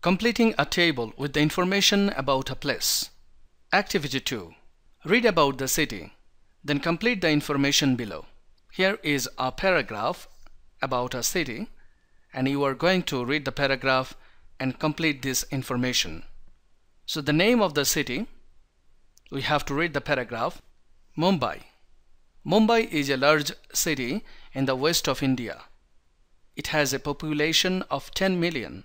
Completing a table with the information about a place. Activity 2. Read about the city, then complete the information below. Here is a paragraph about a city, and you are going to read the paragraph and complete this information. So the name of the city, we have to read the paragraph. Mumbai. Mumbai is a large city in the west of India. It has a population of 10 million.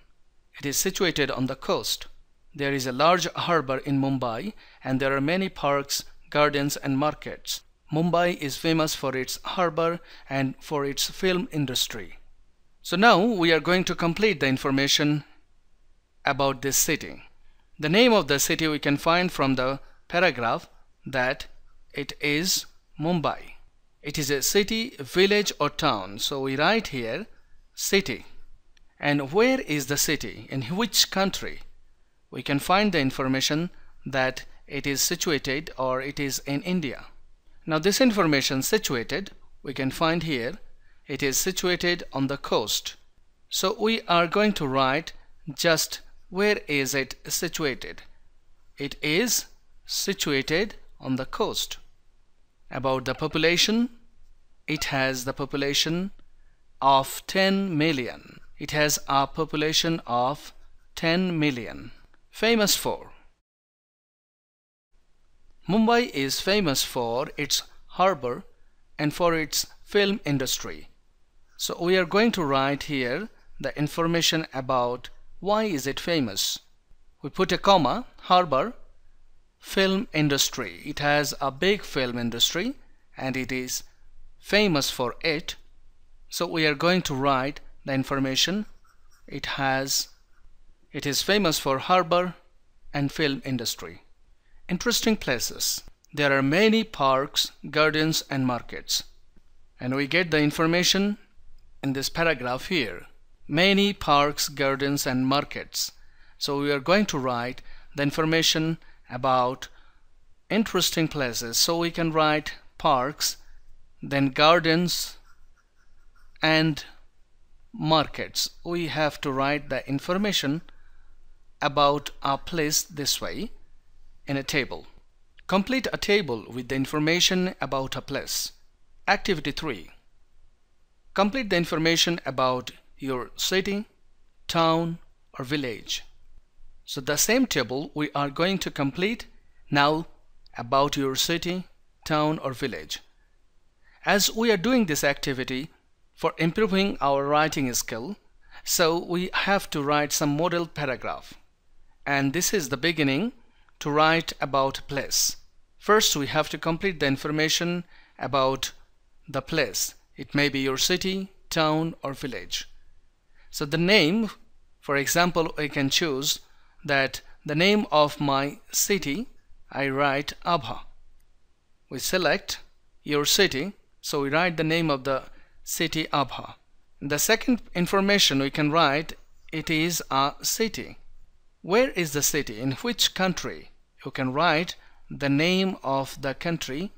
It is situated on the coast. There is a large harbour in Mumbai, and there are many parks, gardens and markets. Mumbai is famous for its harbour and for its film industry. So now we are going to complete the information about this city. The name of the city we can find from the paragraph that it is Mumbai. It is a city, village or town. So we write here city. And where is the city? In which country? We can find the information that it is situated or it is in India. Now this information situated, we can find here, it is situated on the coast. So we are going to write just where is it situated. It is situated on the coast. About the population, it has the population of 10 million. It has a population of 10 million. Famous for. Mumbai is famous for its harbour and for its film industry. So we are going to write here the information about why is it famous. We put a comma, harbour, film industry. It has a big film industry and it is famous for it. So we are going to write the information it is famous for harbour and film industry. Interesting places. There are many parks, gardens and markets. And we get the information in this paragraph here. Many parks, gardens and markets. So we are going to write the information about interesting places. So we can write parks, then gardens and markets. We have to write the information about a place this way in a table. Complete a table with the information about a place. Activity 3. Complete the information about your city, town or village. So the same table we are going to complete now about your city, town or village. As we are doing this activity for improving our writing skill, so we have to write some model paragraph. And this is the beginning to write about place. First we have to complete the information about the place. It may be your city, town or village. So the name, for example, I can choose that the name of my city, I write Abha. We select your city, so we write the name of the city Abha. The second information we can write, it is a city. Where is the city? In which country? You can write the name of the country,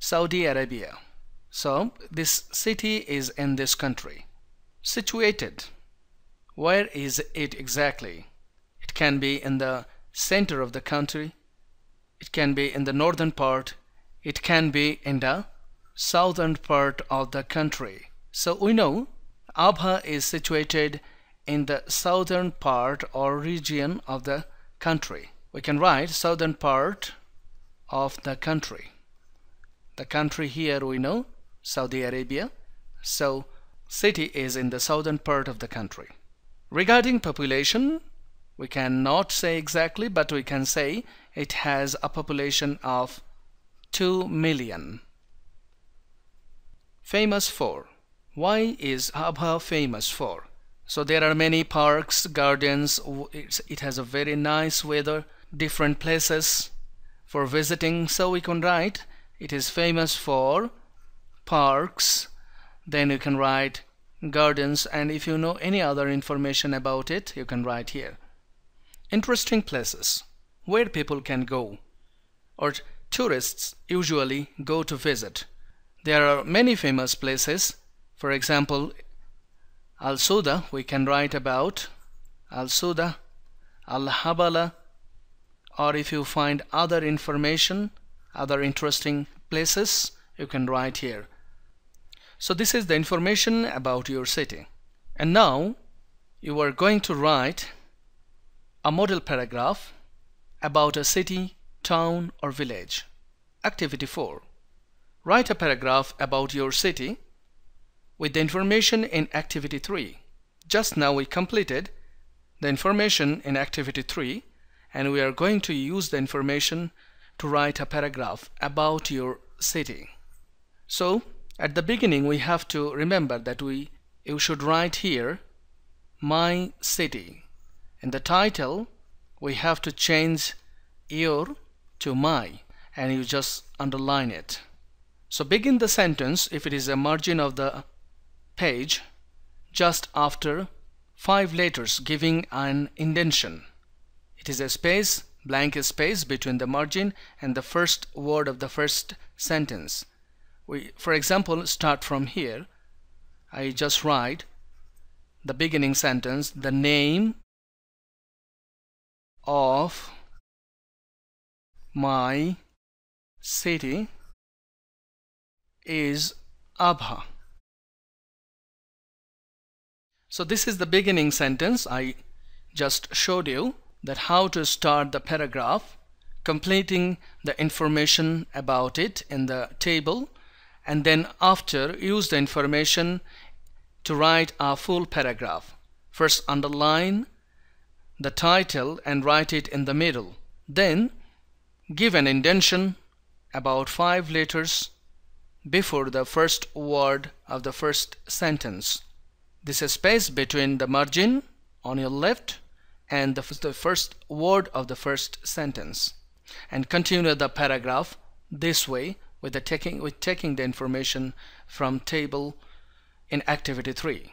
Saudi Arabia. So this city is in this country. Situated. Where is it exactly? It can be in the center of the country. It can be in the northern part. It can be in the southern part of the country. So we know Abha is situated in the southern part or region of the country. We can write southern part of the country. The country here we know Saudi Arabia. So city is in the southern part of the country. Regarding population, we cannot say exactly, but we can say it has a population of 2 million. Famous for. Why is Abha famous for? So there are many parks, gardens, it has a very nice weather, different places for visiting. So we can write it is famous for parks, then you can write gardens, and if you know any other information about it, you can write here. Interesting places where people can go or tourists usually go to visit. There are many famous places. For example, Al-Souda, we can write about Al-Souda. Al-Habala, or if you find other information, other interesting places, you can write here. So this is the information about your city. And now you are going to write a model paragraph about a city, town or village. Activity 4. Write a paragraph about your city with the information in Activity 3. Just now we completed the information in Activity 3, and we are going to use the information to write a paragraph about your city. So at the beginning we have to remember that you should write here my city. In the title we have to change your to my, and you just underline it. So begin the sentence, if it is a margin of the page, just after 5 letters giving an indentation. It is a space, blank space between the margin and the first word of the first sentence. We, for example, start from here. I just write the beginning sentence, the name of my city is Abha. So this is the beginning sentence. I just showed you that how to start the paragraph, completing the information about it in the table, and then after use the information to write a full paragraph. First underline the title and write it in the middle, then give an indentation about 5 letters before the first word of the first sentence. This is space between the margin on your left and the first word of the first sentence, and continue the paragraph this way with taking the information from table in Activity 3.